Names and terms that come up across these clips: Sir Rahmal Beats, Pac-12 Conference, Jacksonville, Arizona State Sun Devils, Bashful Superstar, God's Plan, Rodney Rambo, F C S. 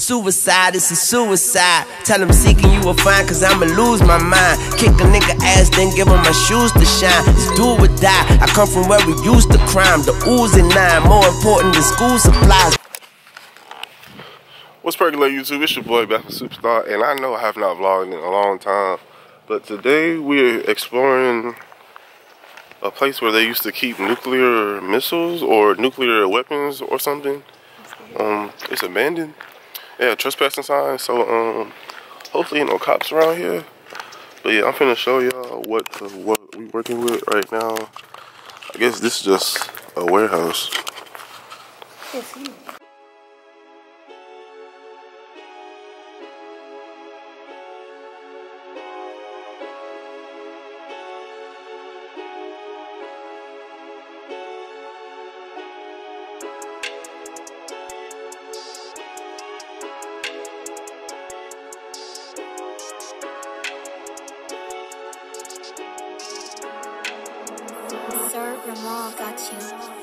Suicide, it's a suicide. Tell him seeking you will find, cause I'ma lose my mind. Kick a nigga ass, then give him my shoes to shine. It's do or die, I come from where we used to crime. The ooze and nine, more important than school supplies. What's percolating, YouTube? It's your boy, Bashful Superstar, and I know I have not vlogged in a long time, but today we're exploring a place where they used to keep nuclear missiles or nuclear weapons or something. It's abandoned. Yeah, trespassing signs. So hopefully ain't no cops around here. But yeah, I'm finna show y'all what we working with right now. I guess this is just a warehouse. Yes. Ramal got you.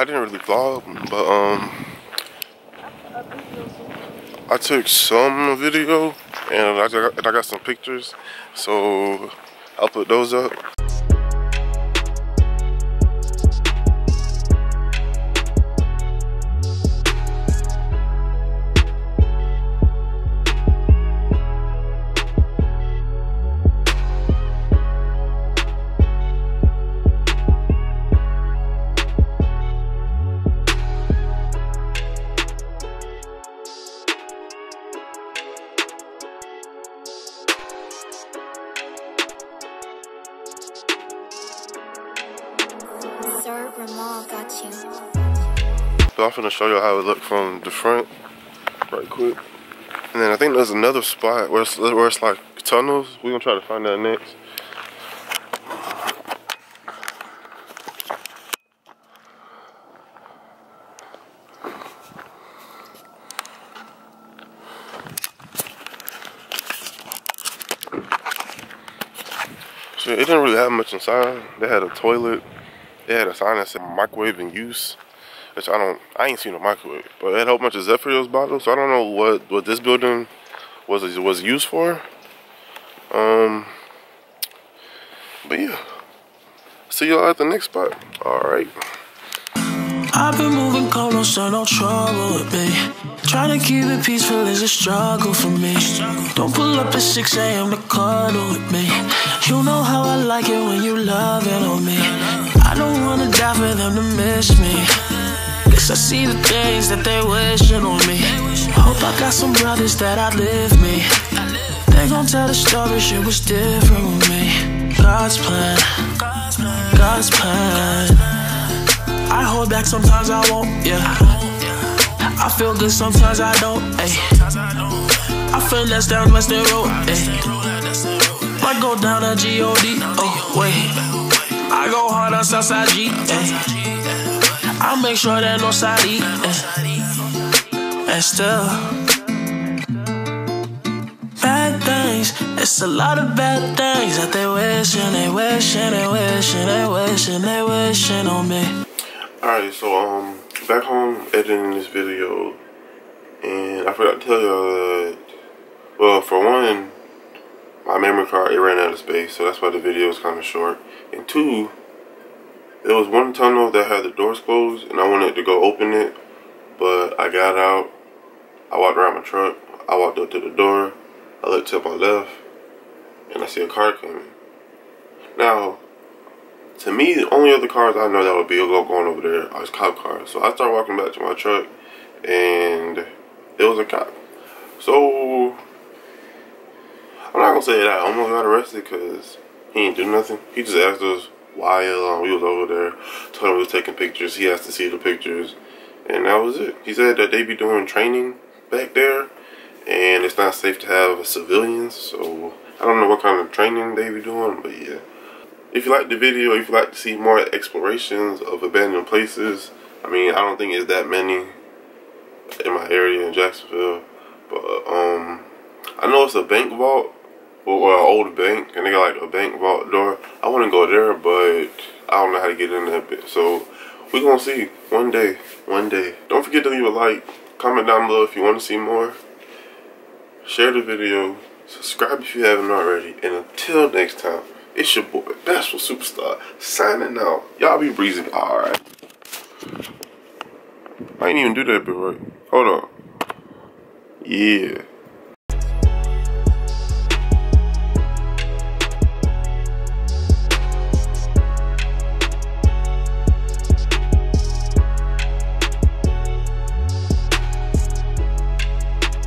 I didn't really vlog, but I took some video and I got some pictures, so I'll put those up. Ramal got you. So I'm finna show you how it looked from the front, right quick. And then I think there's another spot where it's like tunnels. We're gonna try to find that next. So it didn't really have much inside. They had a toilet. They had a sign that said microwave in use, which I ain't seen a microwave, but it had a whole bunch of Zephyr's bottles, so I don't know what this building was used for. But yeah, see y'all at the next spot. All right. I've been moving cold, don't start no trouble with me. Trying to keep it peaceful is a struggle for me. Don't pull up at 6 AM to cuddle with me. You know how I like it when you love it on me. I don't wanna die for them to miss me. Guess I see the things that they wishing on me. Hope I got some brothers that outlive me. They gon' tell the story, shit was different with me. God's plan, God's plan. I hold back, sometimes I won't, yeah. I feel good, sometimes I don't, ayy. I finesse down Western Road, ayy. Might go down to G.O.D., oh, wait. I go hard on Southside G, eh. I make sure that no side E, eh. And still bad things, it's a lot of bad things that they wishing, they wishing, they wishing, they wishing, they wishing on me. Alright, so back home editing this video, and I forgot to tell y'all that, well, for one, my memory card, it ran out of space, so that's why the video is kind of short. And two, there was one tunnel that had the doors closed, and I wanted to go open it, but I got out, I walked around my truck, I walked up to the door, I looked to my left, and I see a car coming. Now, To me, the only other cars I know that would be illegal going over there are cop cars. So I started walking back to my truck, and there was a cop. So I'm not gonna say that I almost got arrested because he didn't do nothing. He just asked us why we was over there. Told him we was taking pictures. He asked to see the pictures, and that was it. He said that they be doing training back there, and it's not safe to have civilians. So I don't know what kind of training they be doing, but yeah. If you like the video, if you like to see more explorations of abandoned places, I mean, I don't think it's that many in my area in Jacksonville, but I know it's a bank vault, or an old bank, and they got like a bank vault door. I want to go there, but I don't know how to get in that bit, so we're going to see one day. Don't forget to leave a like, comment down below if you want to see more, share the video, subscribe if you haven't already, and until next time. It's your boy, Bashful Superstar, signing out. Y'all be breezy. Alright. I ain't even do that bit right. Hold on. Yeah.